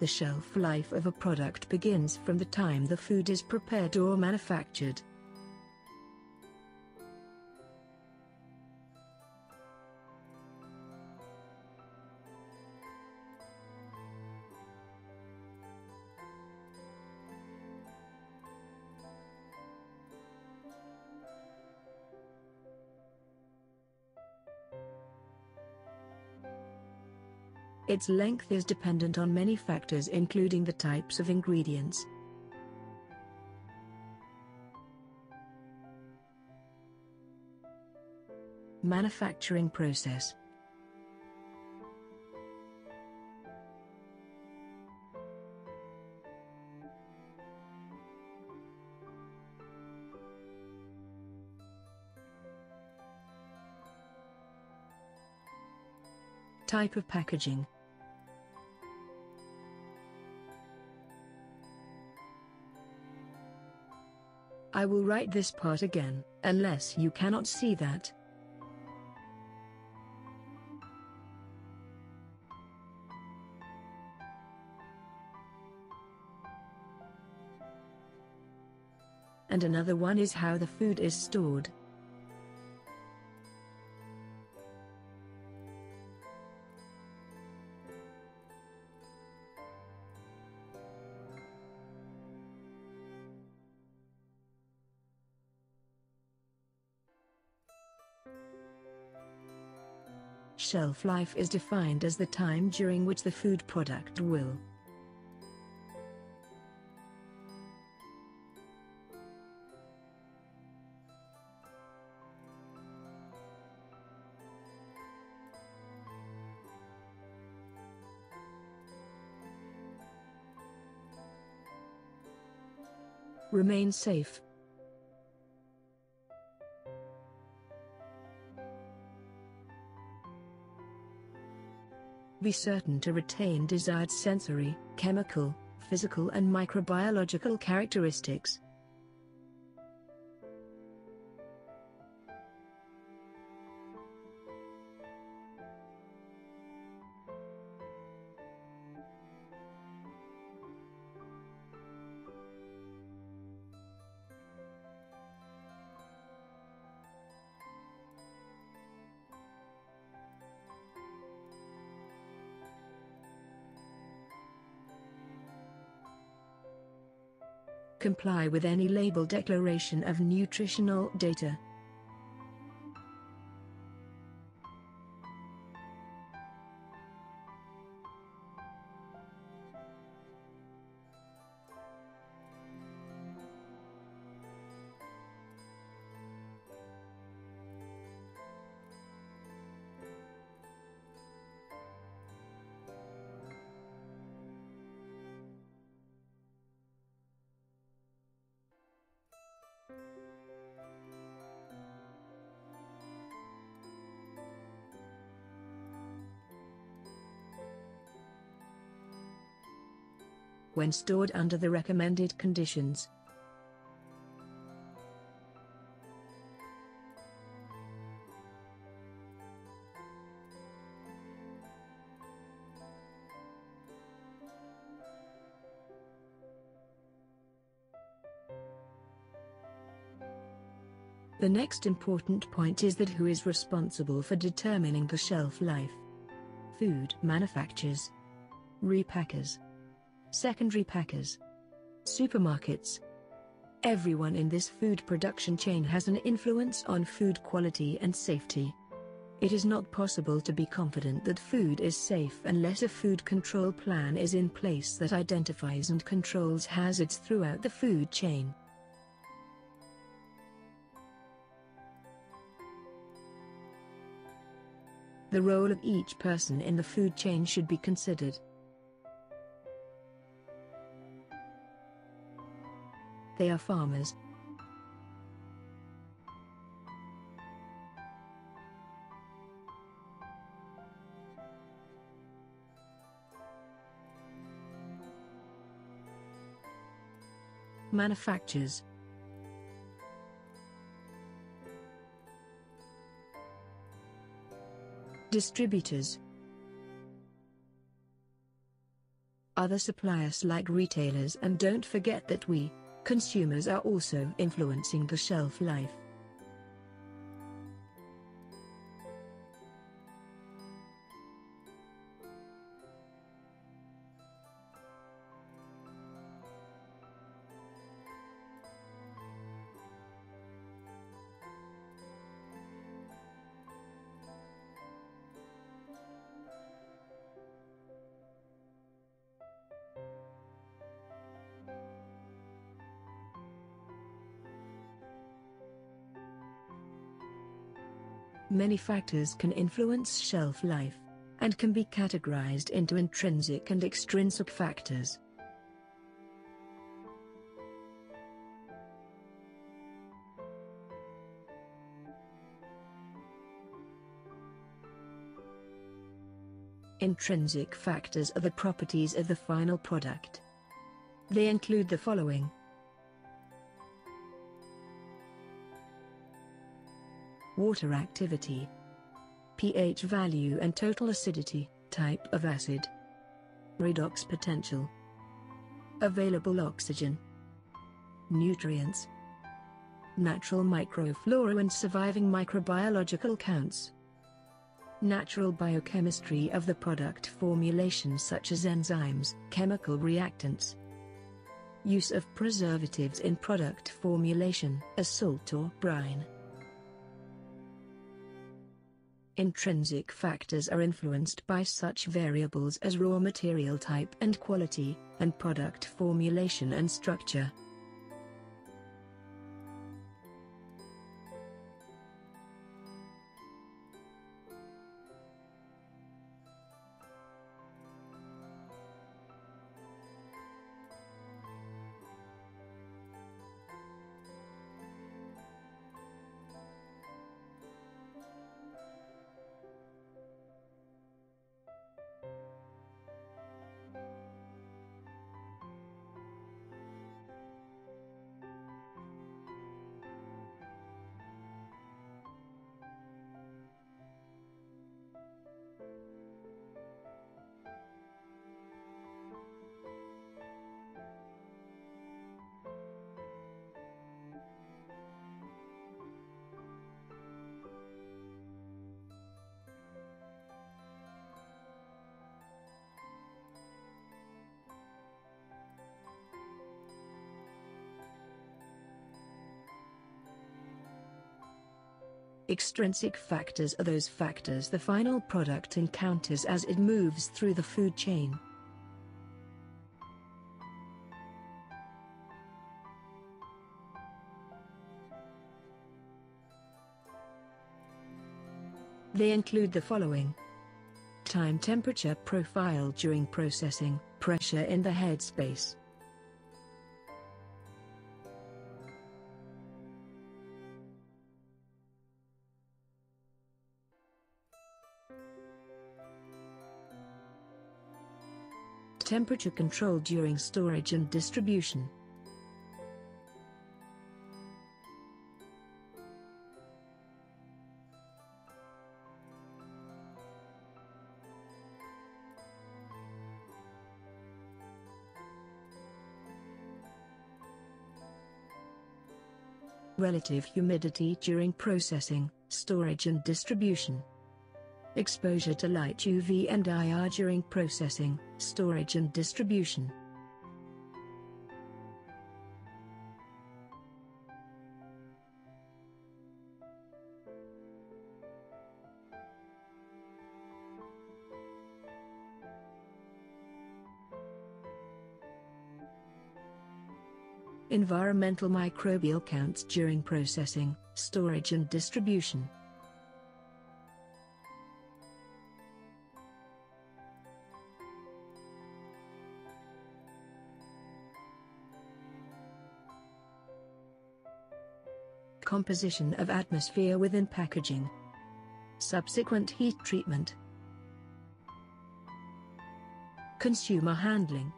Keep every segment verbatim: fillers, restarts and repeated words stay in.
The shelf life of a product begins from the time the food is prepared or manufactured. Its length is dependent on many factors including the types of ingredients, manufacturing process, type of packaging, I will write this part again, unless you cannot see that. And another one is how the food is stored. Shelf life is defined as the time during which the food product will remain safe. Be certain to retain desired sensory, chemical, physical and microbiological characteristics. Comply with any label declaration of nutritional data. When stored under the recommended conditions, the next important point is that who is responsible for determining the shelf life? Food manufacturers, repackers, secondary packers, supermarkets. Everyone in this food production chain has an influence on food quality and safety. It is not possible to be confident that food is safe unless a food control plan is in place that identifies and controls hazards throughout the food chain. The role of each person in the food chain should be considered. They are farmers, manufacturers, distributors, other suppliers like retailers, and don't forget that we, consumers, are also influencing the shelf life. Many factors can influence shelf life, and can be categorized into intrinsic and extrinsic factors. Intrinsic factors are the properties of the final product. They include the following: water activity, pH value and total acidity, type of acid, redox potential, available oxygen, nutrients, natural microflora and surviving microbiological counts, natural biochemistry of the product formulation such as enzymes, chemical reactants, use of preservatives in product formulation, as salt or brine. Intrinsic factors are influenced by such variables as raw material type and quality, and product formulation and structure. Extrinsic factors are those factors the final product encounters as it moves through the food chain. They include the following: time, temperature profile during processing, pressure in the headspace, temperature control during storage and distribution, relative humidity during processing, storage and distribution, exposure to light U V and I R during processing, storage and distribution. environmental microbial counts during processing, storage and distribution. Composition of atmosphere within packaging. Subsequent heat treatment. Consumer handling.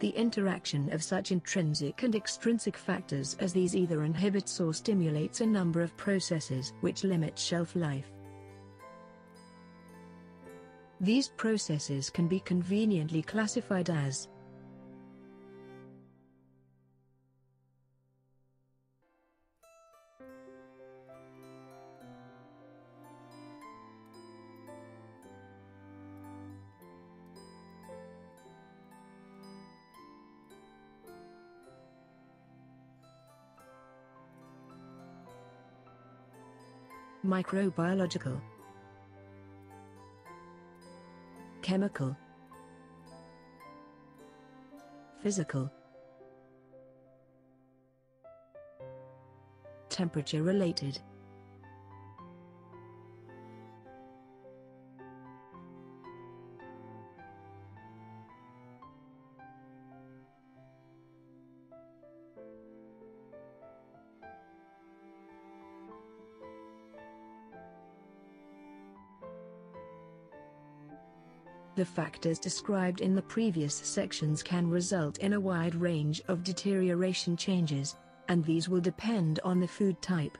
The interaction of such intrinsic and extrinsic factors as these either inhibits or stimulates a number of processes which limit shelf life. These processes can be conveniently classified as microbiological, chemical, physical, temperature-related, The factors described in the previous sections can result in a wide range of deterioration changes, and these will depend on the food type.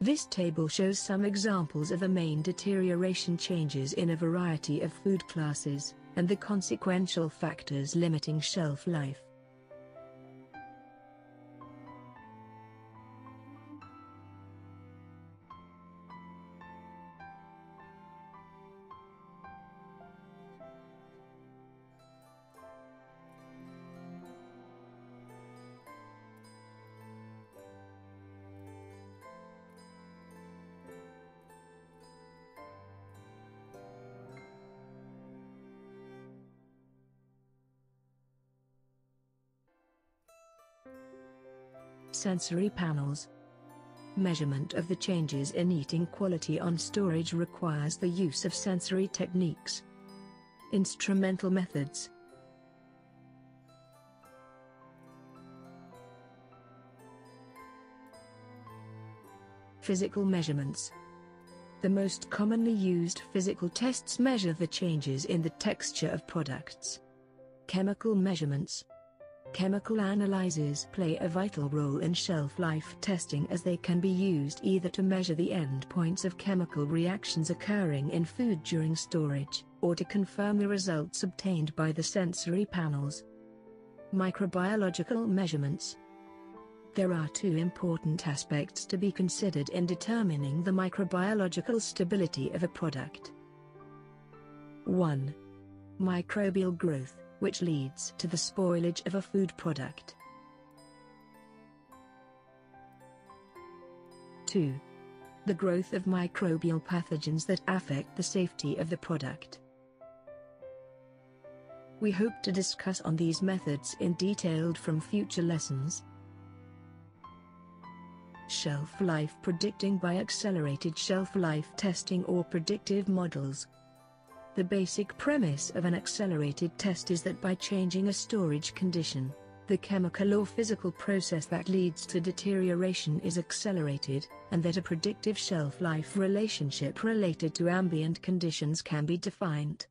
This table shows some examples of the main deterioration changes in a variety of food classes, and the consequential factors limiting shelf life. Sensory panels. Measurement of the changes in eating quality on storage requires the use of sensory techniques. Instrumental methods. Physical measurements. The most commonly used physical tests measure the changes in the texture of products. Chemical measurements. Chemical analyses play a vital role in shelf life testing as they can be used either to measure the endpoints of chemical reactions occurring in food during storage, or to confirm the results obtained by the sensory panels. Microbiological measurements. There are two important aspects to be considered in determining the microbiological stability of a product. one. Microbial growth, which leads to the spoilage of a food product. two. The growth of microbial pathogens that affect the safety of the product. We hope to discuss on these methods in detail from future lessons. Shelf life predicting by accelerated shelf life testing or predictive models. The basic premise of an accelerated test is that by changing a storage condition, the chemical or physical process that leads to deterioration is accelerated, and that a predictive shelf life relationship related to ambient conditions can be defined.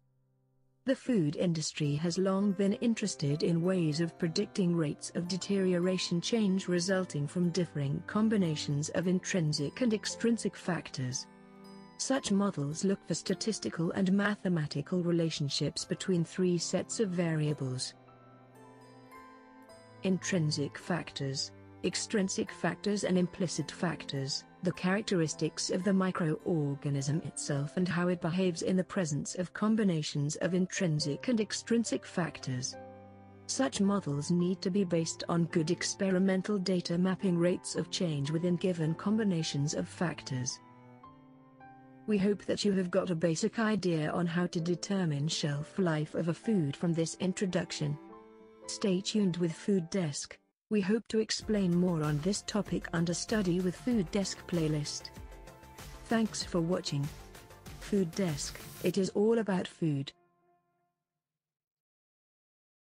The food industry has long been interested in ways of predicting rates of deterioration change resulting from differing combinations of intrinsic and extrinsic factors. Such models look for statistical and mathematical relationships between three sets of variables: intrinsic factors, extrinsic factors and implicit factors, the characteristics of the microorganism itself and how it behaves in the presence of combinations of intrinsic and extrinsic factors. Such models need to be based on good experimental data mapping rates of change within given combinations of factors. We hope that you have got a basic idea on how to determine shelf life of a food from this introduction. Stay tuned with Food Desk. We hope to explain more on this topic under Study with Food Desk playlist. Thanks for watching. Food Desk, it is all about food.